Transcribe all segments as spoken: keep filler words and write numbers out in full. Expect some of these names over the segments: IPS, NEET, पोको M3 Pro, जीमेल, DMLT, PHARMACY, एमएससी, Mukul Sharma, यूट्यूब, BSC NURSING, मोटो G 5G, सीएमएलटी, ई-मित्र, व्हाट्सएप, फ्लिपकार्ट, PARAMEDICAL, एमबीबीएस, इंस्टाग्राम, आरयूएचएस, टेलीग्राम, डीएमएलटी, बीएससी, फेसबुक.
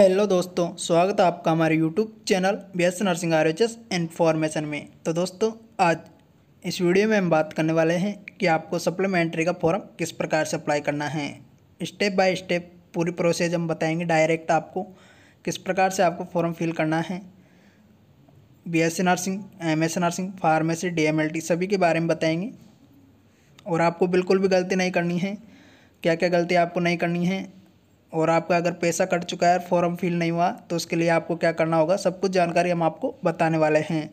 Hello दोस्तों, स्वागत है आपका हमारे यूट्यूब channel बीएससी nursing आरयूएचएस information में। तो दोस्तों, आज इस वीडियो में हम बात करने वाले हैं कि आपको सप्लीमेंट्री का फॉर्म किस प्रकार से अप्लाई करना है। स्टेप बाय स्टेप पूरी प्रोसेस हम बताएंगे, डायरेक्ट आपको किस प्रकार से आपको फॉर्म फिल करना है। बीएससी nursing, एमएससी nursing, pharmacy, डीएमएलटी सभी के बारे में बताएँगे और आपको बिल्कुल भी गलती नहीं करनी है। क्या क्या गलती आपको नहीं करनी है और आपका अगर पैसा कट चुका है और फॉर्म फिल नहीं हुआ तो उसके लिए आपको क्या करना होगा, सब कुछ जानकारी हम आपको बताने वाले हैं।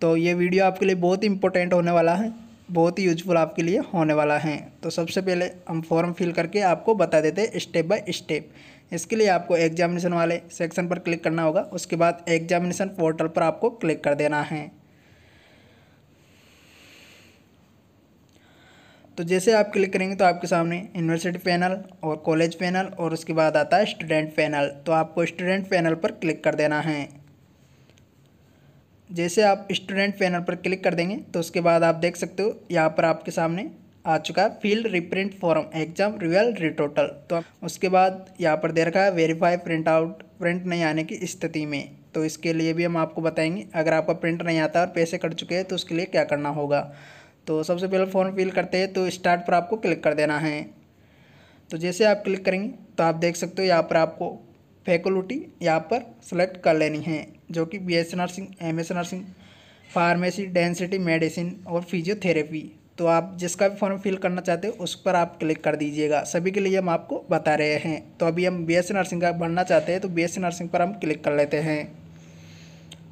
तो ये वीडियो आपके लिए बहुत ही इम्पोर्टेंट होने वाला है, बहुत ही यूजफुल आपके लिए होने वाला है। तो सबसे पहले हम फॉर्म फिल करके आपको बता देते हैं स्टेप बाय स्टेप। इसके लिए आपको एग्जामिनेशन वाले सेक्शन पर क्लिक करना होगा, उसके बाद एग्जामिनेशन पोर्टल पर आपको क्लिक कर देना है। तो जैसे आप क्लिक करेंगे तो आपके सामने यूनिवर्सिटी पैनल और कॉलेज पैनल और उसके बाद आता है स्टूडेंट पैनल। तो आपको स्टूडेंट पैनल पर क्लिक कर देना है। जैसे आप स्टूडेंट पैनल पर क्लिक कर देंगे तो उसके बाद आप देख सकते हो यहाँ पर आपके सामने आ चुका है field reprint form exam real retotal. तो उसके बाद यहाँ पर दे रखा है वेरीफाई प्रिंट आउट, प्रिंट नहीं आने की स्थिति में। तो इसके लिए भी हम आपको बताएंगे, अगर आपका प्रिंट नहीं आता और पैसे कट चुके हैं तो उसके लिए क्या करना होगा। तो सबसे पहले फॉर्म फिल करते हैं तो स्टार्ट पर आपको क्लिक कर देना है। तो जैसे आप क्लिक करेंगे तो आप देख सकते हो यहाँ पर आपको फैकल्टी यहाँ पर सेलेक्ट कर लेनी है, जो कि बीएससी nursing, एमएससी nursing, pharmacy, density medicine और फिजियोथेरेपी। तो आप जिसका भी फॉर्म फिल करना चाहते हो उस पर आप क्लिक कर दीजिएगा। सभी के लिए हम आपको बता रहे हैं। तो अभी हम बीएससी नर्सिंग का भरना चाहते हैं तो बीएससी नर्सिंग पर हम क्लिक कर लेते हैं।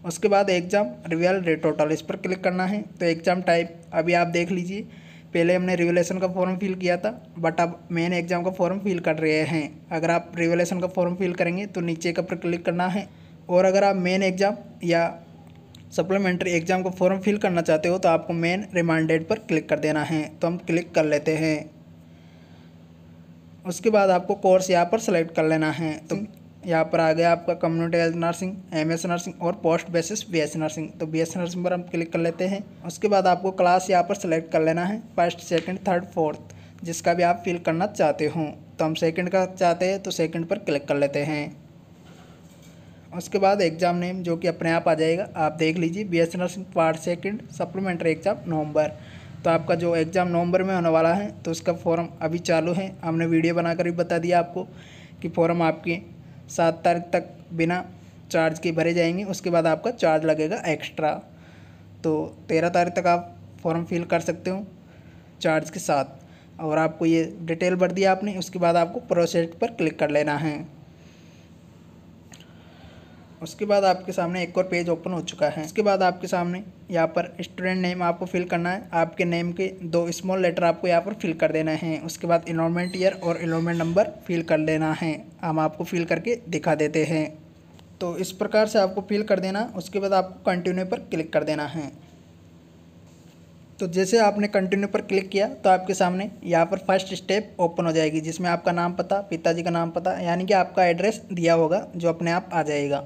उसके बाद एग्ज़ाम रिवल रेट टोटल, इस पर क्लिक करना है। तो एग्ज़ाम टाइप अभी आप देख लीजिए, पहले हमने रिवलेशन का फॉर्म फिल किया था बट अब मेन एग्ज़ाम का फॉर्म फिल कर रहे हैं। अगर आप रिवलेशन का फॉर्म फिल करेंगे तो नीचे का पर क्लिक करना है, और अगर आप मेन एग्ज़ाम या सप्लीमेंट्री एग्ज़ाम का फॉर्म फिल करना चाहते हो तो आपको मेन रिमांडेड पर क्लिक कर देना है। तो हम क्लिक कर लेते हैं। उसके बाद आपको कोर्स यहाँ पर सेलेक्ट कर लेना है। तो यहाँ पर आ गया आपका community health nursing, एमएससी nursing और पोस्ट बेसिस बीएससी नर्सिंग। तो बीएससी नर्सिंग पर हम क्लिक कर लेते हैं। उसके बाद आपको क्लास यहाँ पर सेलेक्ट कर लेना है, फर्स्ट, सेकंड, थर्ड, फोर्थ, जिसका भी आप फिल करना चाहते हो। तो हम सेकंड का चाहते हैं तो सेकंड पर क्लिक कर लेते हैं। उसके बाद एग्ज़ाम नेम, जो कि अपने आप आ जाएगा, आप देख लीजिए, बीएससी nursing part second, supplementary exam November. तो आपका जो एग्ज़ाम नवंबर में होने वाला है तो उसका फॉर्म अभी चालू है। हमने वीडियो बनाकर भी बता दिया आपको कि फॉर्म आपके सात तारीख तक बिना चार्ज के भरे जाएंगे। उसके बाद आपका चार्ज लगेगा एक्स्ट्रा। तो तेरह तारीख तक आप फॉर्म फिल कर सकते हो चार्ज के साथ। और आपको ये डिटेल भर दिया आपने, उसके बाद आपको प्रोसेस पर क्लिक कर लेना है। उसके बाद आपके सामने एक और पेज ओपन हो चुका है। उसके बाद आपके सामने यहाँ पर स्टूडेंट नेम आपको फिल करना है। आपके नेम के दो स्मॉल लेटर आपको यहाँ पर फिल कर देना है। उसके बाद एनरोलमेंट ईयर और एनरोलमेंट नंबर फिल कर लेना है। हम आपको फिल करके दिखा देते हैं। तो इस प्रकार से आपको फिल कर देना। उसके बाद आपको कंटिन्यू पर क्लिक कर देना है। तो जैसे आपने कंटिन्यू पर क्लिक किया तो आपके सामने यहाँ पर फर्स्ट स्टेप ओपन हो जाएगी, जिसमें आपका नाम, पता, पिताजी का नाम, पता यानी कि आपका एड्रेस दिया होगा, जो अपने आप आ जाएगा।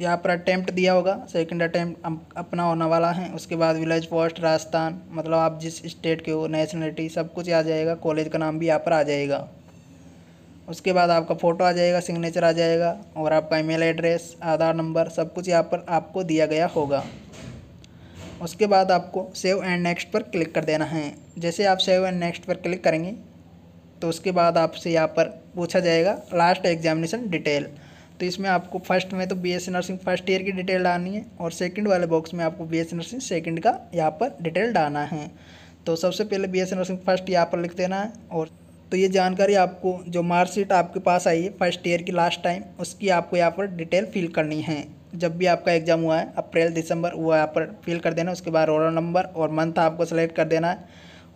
यहाँ पर अटैम्प्ट दिया होगा, सेकंड अटैम्प्ट अपना होने वाला है। उसके बाद विलेज, पोस्ट, राजस्थान, मतलब आप जिस स्टेट के हो, नेशनलिटी सब कुछ आ जाएगा। कॉलेज का नाम भी यहाँ पर आ जाएगा। उसके बाद आपका फ़ोटो आ जाएगा, सिग्नेचर आ जाएगा और आपका ईमेल एड्रेस, आधार नंबर सब कुछ यहाँ पर आपको दिया गया होगा। उसके बाद आपको सेव एंड नेक्स्ट पर क्लिक कर देना है। जैसे आप सेव एंड नेक्स्ट पर क्लिक करेंगे तो उसके बाद आपसे यहाँ पर पूछा जाएगा लास्ट एग्जामिनेशन डिटेल। तो इसमें आपको फर्स्ट में तो बीएससी नर्सिंग फर्स्ट ईयर की डिटेल डालनी है और सेकंड वाले बॉक्स में आपको बीएससी नर्सिंग सेकंड का यहाँ पर डिटेल डालना है। तो सबसे पहले बीएससी नर्सिंग फर्स्ट यहाँ पर लिख देना है। और तो ये जानकारी आपको जो मार्कशीट आपके पास आई है फर्स्ट ईयर की लास्ट टाइम, उसकी आपको यहाँ पर डिटेल फिल करनी है। जब भी आपका एग्ज़ाम हुआ है, अप्रैल, दिसंबर, वो यहाँ पर फिल कर देना। उसके बाद रोल नंबर और मंथ आपको सेलेक्ट कर देना है।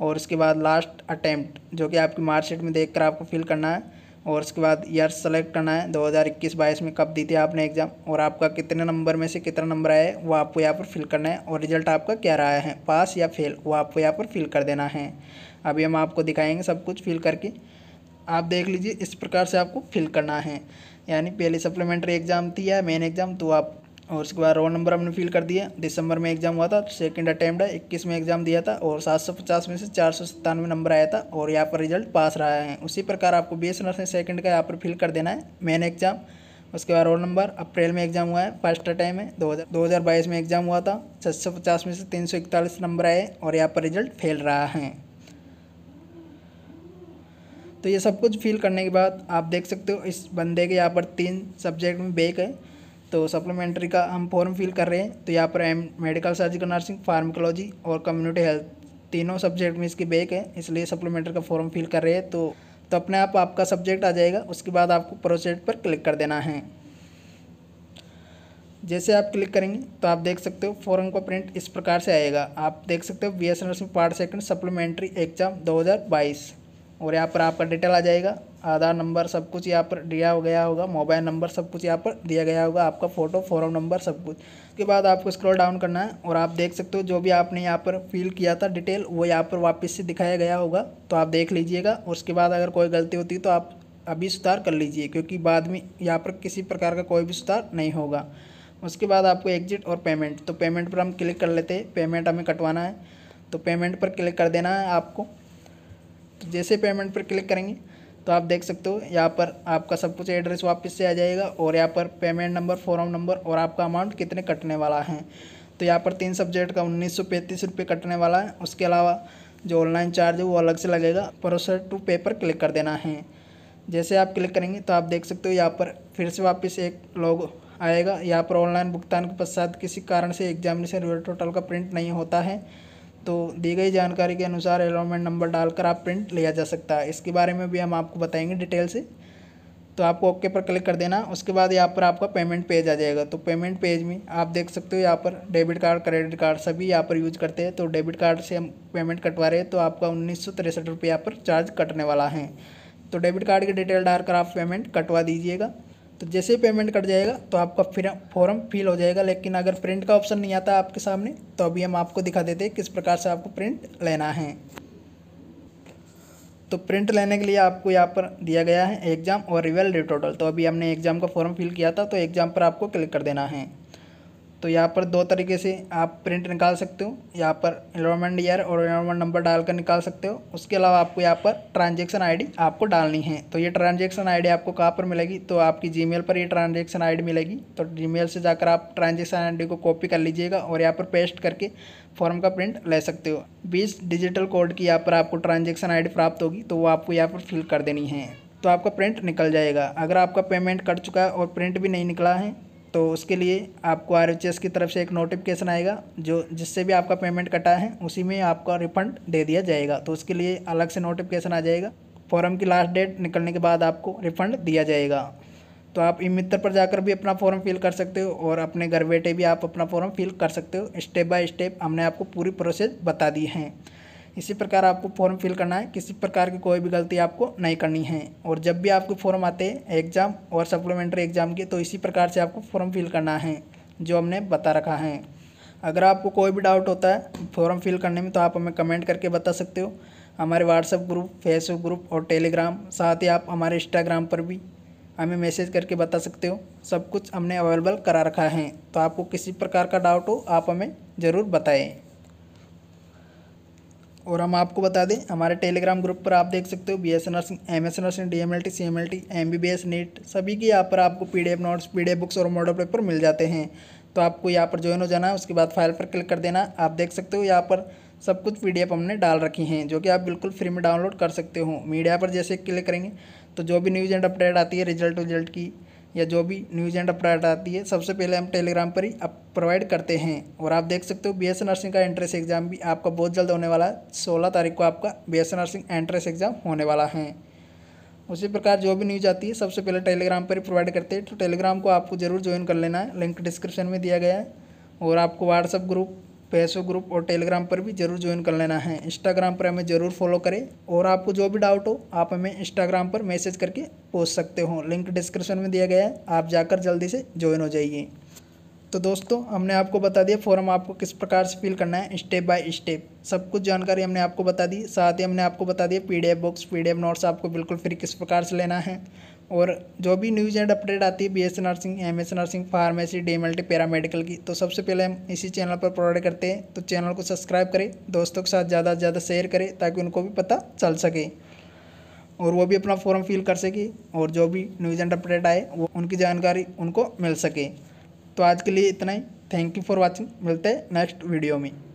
और उसके बाद लास्ट अटैम्प्ट, जो कि आपकी मार्कशीट में देख कर आपको फिल करना है। और उसके बाद ईयर सेलेक्ट करना है, दो हज़ार इक्कीस बाईस में कब दी थी आपने एग्ज़ाम और आपका कितने नंबर में से कितना नंबर आया है वो आपको यहाँ पर फिल करना है। और रिजल्ट आपका क्या रहा है, पास या फेल, वो आपको यहाँ पर फिल कर देना है। अभी हम आपको दिखाएंगे सब कुछ फिल करके। आप देख लीजिए, इस प्रकार से आपको फिल करना है। यानी पहले सप्लीमेंट्री एग्ज़ाम थी या मेन एग्ज़ाम, तो आप और उसके बाद रोल नंबर हमने फिल कर दिया। दिसंबर में एग्जाम हुआ था, सेकंड अटैम्प्ट है, इक्कीस में एग्जाम दिया था और सात सौ पचास में से चार सौ सत्तानवे नंबर आया था और यहाँ पर रिजल्ट पास रहा है। उसी प्रकार आपको बी एस नर्सिंग सेकंड का यहाँ पर फिल कर देना है, मेन एग्जाम। उसके बाद रोल नंबर, अप्रैल में एग्जाम हुआ है, फर्स्ट अटैम्प्ट है, दो हज़ार दो हज़ार बाईस में एग्जाम हुआ था, छः सौ पचास में से तीन सौ इकतालीस नंबर आए और यहाँ पर रिजल्ट फेल रहा है। तो ये सब कुछ फिल करने के बाद आप देख सकते हो इस बंदे के यहाँ पर तीन सब्जेक्ट में बैक है, तो सप्लीमेंट्री का हम फॉर्म फिल कर रहे हैं। तो यहाँ पर M medical surgical nursing, pharmacology और कम्युनिटी हेल्थ तीनों सब्जेक्ट में इसकी बैक है, इसलिए सप्लीमेंट्री का फॉर्म फिल कर रहे हैं। तो तो अपने आप आपका सब्जेक्ट आ जाएगा। उसके बाद आपको प्रोसीड पर क्लिक कर देना है। जैसे आप क्लिक करेंगे तो आप देख सकते हो फॉर्म का प्रिंट इस प्रकार से आएगा। आप देख सकते हो B S C nursing part second supplementary exam दो हज़ार बाईस, और यहाँ पर आपका डिटेल आ जाएगा, आधार नंबर सब कुछ यहाँ पर दिया हो गया होगा, मोबाइल नंबर सब कुछ यहाँ पर दिया गया होगा, आपका फ़ोटो, फॉर्म नंबर सब कुछ। उसके बाद आपको स्क्रॉल डाउन करना है और आप देख सकते हो जो भी आपने यहाँ पर फिल किया था डिटेल वो यहाँ पर वापस से दिखाया गया होगा, तो आप देख लीजिएगा। और उसके बाद अगर कोई गलती होती है तो आप अभी सुधार कर लीजिए, क्योंकि बाद में यहाँ पर किसी प्रकार का कोई भी सुधार नहीं होगा। उसके बाद आपको एग्जिट और पेमेंट, तो पेमेंट पर हम क्लिक कर लेते हैं। पेमेंट हमें कटवाना है तो पेमेंट पर क्लिक कर देना है आपको। तो जैसे पेमेंट पर क्लिक करेंगे तो आप देख सकते हो यहाँ पर आपका सब कुछ एड्रेस वापस से आ जाएगा और यहाँ पर पेमेंट नंबर, फॉर्म नंबर और आपका अमाउंट कितने कटने वाला है। तो यहाँ पर तीन सब्जेक्ट का उन्नीस सौ पैंतीस रुपये कटने वाला है। उसके अलावा जो ऑनलाइन चार्ज है वो अलग से लगेगा। प्रोसीड टू पे पर क्लिक कर देना है। जैसे आप क्लिक करेंगे तो आप देख सकते हो यहाँ पर फिर से वापस एक लोगो आएगा। यहाँ पर ऑनलाइन भुगतान के पश्चात किसी कारण से एग्जामिनेशन रिजल्ट टोटल का प्रिंट नहीं होता है, तो दी गई जानकारी के अनुसार अलॉटमेंट नंबर डालकर आप प्रिंट लिया जा सकता है। इसके बारे में भी हम आपको बताएंगे डिटेल से। तो आपको ओके पर क्लिक कर देना। उसके बाद यहाँ पर आपका पेमेंट पेज आ जाएगा। तो पेमेंट पेज में आप देख सकते हो यहाँ पर डेबिट कार्ड, क्रेडिट कार्ड सभी यहाँ पर यूज़ करते हैं। तो डेबिट कार्ड से हम पेमेंट कटवा रहे हैं, तो आपका उन्नीस सौ तिरसठ रुपये यहाँ पर चार्ज कटने वाला है। तो डेबिट कार्ड की डिटेल डालकर आप पेमेंट कटवा दीजिएगा। तो जैसे पेमेंट कट जाएगा तो आपका फिर फॉर्म फिल हो जाएगा। लेकिन अगर प्रिंट का ऑप्शन नहीं आता आपके सामने तो अभी हम आपको दिखा देते हैं किस प्रकार से आपको प्रिंट लेना है। तो प्रिंट लेने के लिए आपको यहाँ पर दिया गया है एग्ज़ाम और रिजल्ट ड्यू टोटल। तो अभी हमने एग्ज़ाम का फॉर्म फिल किया था, तो एग्ज़ाम पर आपको क्लिक कर देना है। तो यहाँ पर दो तरीके से आप प्रिंट निकाल सकते हो। यहाँ पर एनरोलमेंट ईयर और एनरोलमेंट नंबर डालकर निकाल सकते हो। उसके अलावा आपको यहाँ पर ट्रांजैक्शन आईडी आपको डालनी है। तो ये ट्रांजैक्शन आईडी आपको कहाँ पर मिलेगी, तो आपकी जीमेल पर ये ट्रांजैक्शन आईडी मिलेगी। तो जीमेल से जाकर आप ट्रांजैक्शन आईडी को कॉपी कर लीजिएगा और यहाँ पर पेस्ट करके फॉर्म का प्रिंट ले सकते हो। बीस डिजिटल कोड की यहाँ पर आपको ट्रांजैक्शन आईडी प्राप्त होगी, तो वो आपको यहाँ पर फिल कर देनी है, तो आपका प्रिंट निकल जाएगा। अगर आपका पेमेंट कट चुका है और प्रिंट भी नहीं निकला है तो उसके लिए आपको आर यू एच एस की तरफ से एक नोटिफिकेशन आएगा, जो जिससे भी आपका पेमेंट कटा है उसी में आपका रिफंड दे दिया जाएगा। तो उसके लिए अलग से नोटिफिकेशन आ जाएगा। फॉर्म की लास्ट डेट निकलने के बाद आपको रिफंड दिया जाएगा। तो आप ई-मित्र पर जाकर भी अपना फॉर्म फिल कर सकते हो और अपने घर बैठे भी आप अपना फॉर्म फिल कर सकते हो। स्टेप बाय स्टेप हमने आपको पूरी प्रोसेस बता दी है। इसी प्रकार आपको फॉर्म फिल करना है, किसी प्रकार की कोई भी गलती आपको नहीं करनी है। और जब भी आपको फॉर्म आते हैं एग्ज़ाम और सप्लीमेंट्री एग्ज़ाम के, तो इसी प्रकार से आपको फॉर्म फिल करना है जो हमने बता रखा है। अगर आपको कोई भी डाउट होता है फॉर्म फिल करने में तो आप हमें कमेंट करके बता सकते हो। हमारे व्हाट्सएप ग्रुप, फेसबुक ग्रुप और टेलीग्राम, साथ ही आप हमारे इंस्टाग्राम पर भी हमें मैसेज करके बता सकते हो। सब कुछ हमने अवेलेबल करा रखा है। तो आपको किसी प्रकार का डाउट हो आप हमें ज़रूर बताएँ। और हम आपको बता दें हमारे टेलीग्राम ग्रुप पर आप देख सकते हो B S nursing, M S nursing, D M L T, C M L T, M B B S, NEET सभी की यहाँ पर आपको P D F notes, P D F books और मॉडल पेपर मिल जाते हैं। तो आपको यहाँ पर ज्वाइन हो जाना है। उसके बाद फाइल पर क्लिक कर देना। आप देख सकते हो यहाँ पर सब कुछ पी डी एफ हमने डाल रखी हैं, जो कि आप बिल्कुल फ्री में डाउनलोड कर सकते हो। मीडिया पर जैसे क्लिक करेंगे तो जो भी न्यूज़ एंड अपडेट आती है रिजल्ट विजल्ट की, या जो भी न्यूज़ एंड अपडेट आती है सबसे पहले हम टेलीग्राम पर ही अप प्रोवाइड करते हैं। और आप देख सकते हो बीएससी नर्सिंग का एंट्रेंस एग्ज़ाम भी आपका बहुत जल्द होने वाला है। सोलह तारीख को आपका बीएससी नर्सिंग एंट्रेंस एग्ज़ाम होने वाला है। उसी प्रकार जो भी न्यूज़ आती है सबसे पहले टेलीग्राम पर ही प्रोवाइड करते हैं। तो टेलीग्राम को आपको ज़रूर ज्वाइन कर लेना है, लिंक डिस्क्रिप्शन में दिया गया है। और आपको व्हाट्सअप ग्रुप, फेसबुक ग्रुप और टेलीग्राम पर भी जरूर ज्वाइन कर लेना है। इंस्टाग्राम पर हमें ज़रूर फॉलो करें। और आपको जो भी डाउट हो आप हमें इंस्टाग्राम पर मैसेज करके पूछ सकते हो, लिंक डिस्क्रिप्शन में दिया गया है। आप जाकर जल्दी से ज्वाइन हो जाइए। तो दोस्तों हमने आपको बता दिया फॉर्म आपको किस प्रकार से फिल करना है स्टेप बाय स्टेप, सब कुछ जानकारी हमने आपको बता दी। साथ ही हमने आपको बता दिया पीडीएफ बॉक्स पीडीएफ नोट्स आपको बिल्कुल फ्री किस प्रकार से लेना है, और जो भी न्यूज़ एंड अपडेट आती है बीएससी nursing, एमएससी nursing, pharmacy, डीएमएलटी, paramedical की, तो सबसे पहले हम इसी चैनल पर प्रोवाइड करते हैं। तो चैनल को सब्सक्राइब करें, दोस्तों के साथ ज़्यादा से ज़्यादा शेयर करें ताकि उनको भी पता चल सके और वो भी अपना फॉर्म फिल कर सके और जो भी न्यूज़ एंड अपडेट आए वो उनकी जानकारी उनको मिल सके। तो आज के लिए इतना ही। Thank you for watching. मिलते हैं नेक्स्ट वीडियो में।